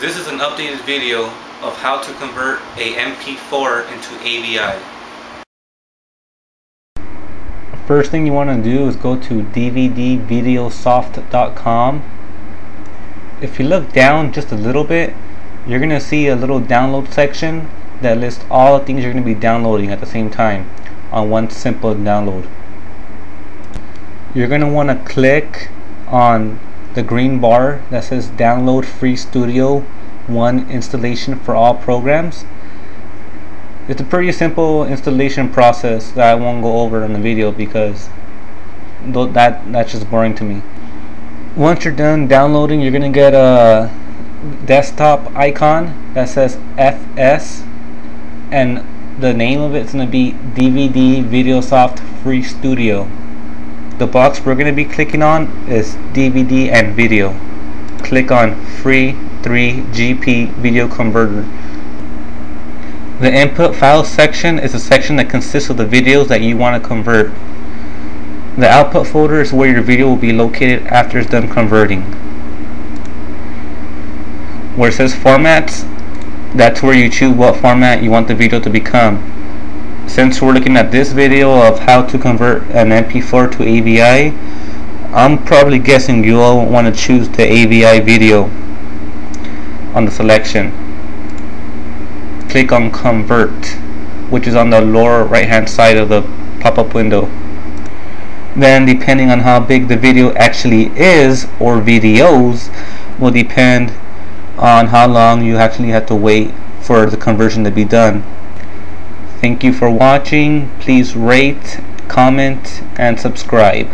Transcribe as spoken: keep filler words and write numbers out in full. This is an updated video of how to convert a M P four into A V I. First thing you want to do is go to D V D video soft dot com. If you look down just a little bit, you're going to see a little download section that lists all the things you're going to be downloading at the same time on one simple download. You're going to want to click on the green bar that says download Free Studio one installation for all programs. It's a pretty simple installation process that I won't go over in the video because th that that's just boring to me. Once you're done downloading, you're gonna get a desktop icon that says F S and the name of it's gonna be D V D VideoSoft Free Studio. The box we're going to be clicking on is D V D and video. Click on Free three G P Video Converter. The input files section is a section that consists of the videos that you want to convert. The output folder is where your video will be located after it's done converting. Where it says formats, that's where you choose what format you want the video to become. Since we're looking at this video of how to convert an M P four to A V I, I'm probably guessing you'll want to choose the A V I video on the selection. Click on Convert, which is on the lower right hand side of the pop-up window. Then depending on how big the video actually is, or videos, will depend on how long you actually have to wait for the conversion to be done. Thank you for watching. Please rate, comment, and subscribe.